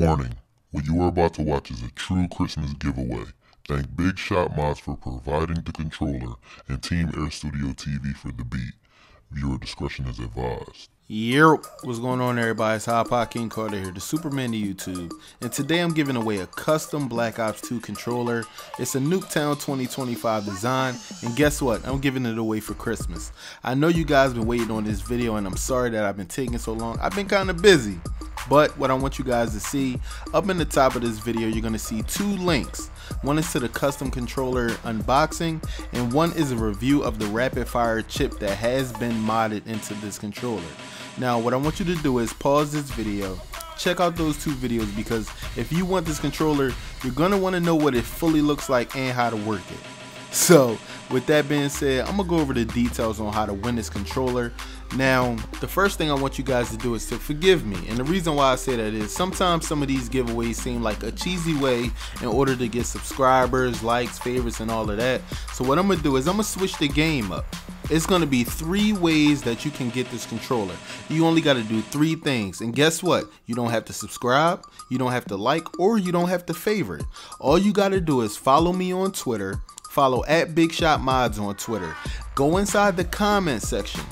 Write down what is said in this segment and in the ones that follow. Warning, what you are about to watch is a true Christmas giveaway. Thank BigShotModz for providing the controller and Team Air Studio TV for the beat. Viewer discretion is advised. Yo, what's going on everybody? It's iPod King Carter here, the Superman to YouTube. And today I'm giving away a custom Black Ops 2 controller. It's a Nuketown 2025 design. And guess what? I'm giving it away for Christmas. I know you guys been waiting on this video and I'm sorry that I've been taking so long. I've been kind of busy. But what I want you guys to see, up in the top of this video, you're going to see two links. One is to the custom controller unboxing, and one is a review of the rapid fire chip that has been modded into this controller. Now, what I want you to do is pause this video, check out those two videos, because if you want this controller, you're going to want to know what it fully looks like and how to work it. So with that being said, I'm going to go over the details on how to win this controller. Now, the first thing I want you guys to do is to forgive me, and the reason why I say that is sometimes some of these giveaways seem like a cheesy way in order to get subscribers, likes, favorites, and all of that. So what I'm gonna do is I'm gonna switch the game up. It's gonna be three ways that you can get this controller. You only gotta do three things, and guess what? You don't have to subscribe, you don't have to like, or you don't have to favorite. All you gotta do is follow me on Twitter, follow @BigShotModz on Twitter, go inside the comment section,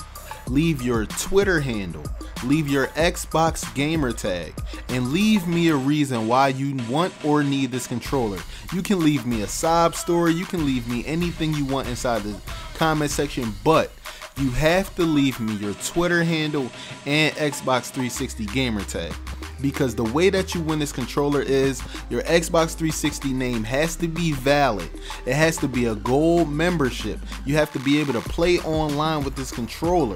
leave your Twitter handle, leave your Xbox gamer tag, and leave me a reason why you want or need this controller. You can leave me a sob story, you can leave me anything you want inside the comment section, but you have to leave me your Twitter handle and Xbox 360 gamer tag. Because the way that you win this controller is your Xbox 360 name has to be valid. It has to be a gold membership. You have to be able to play online with this controller.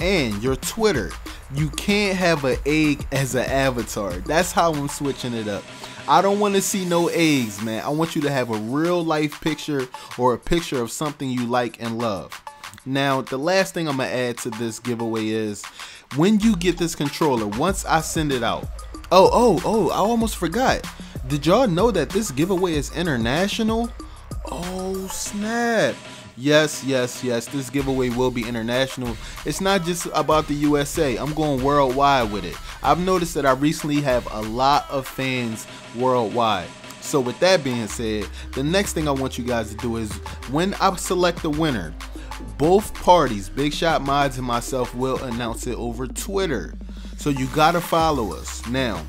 And your Twitter, you can't have an egg as an avatar. That's how I'm switching it up. I don't want to see no eggs, man. I want you to have a real life picture or a picture of something you like and love. Now, the last thing I'm going to add to this giveaway is when you get this controller, once I send it out. Oh, I almost forgot. Did y'all know that this giveaway is international? Oh, snap. Yes. This giveaway will be international. It's not just about the USA. I'm going worldwide with it. I've noticed that I recently have a lot of fans worldwide. So with that being said, the next thing I want you guys to do is when I select the winner, both parties, BigShotModz and myself, will announce it over Twitter. So you gotta follow us. Now,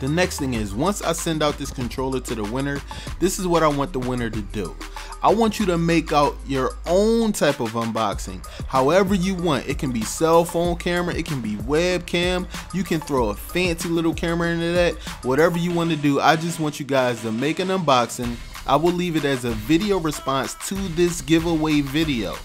the next thing is once I send out this controller to the winner, this is what I want the winner to do. I want you to make out your own type of unboxing, however you want. It can be cell phone camera, it can be webcam, you can throw a fancy little camera into that, whatever you want to do. I just want you guys to make an unboxing. I will leave it as a video response to this giveaway video.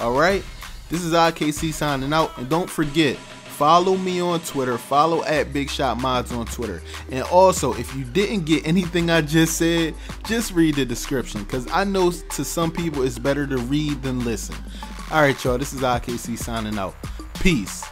Alright, this is IKC signing out, and don't forget, follow me on Twitter, follow @BigShotModz on Twitter. And also, if you didn't get anything I just said, just read the description, because I know to some people it's better to read than listen. Alright y'all, this is IKC signing out. Peace.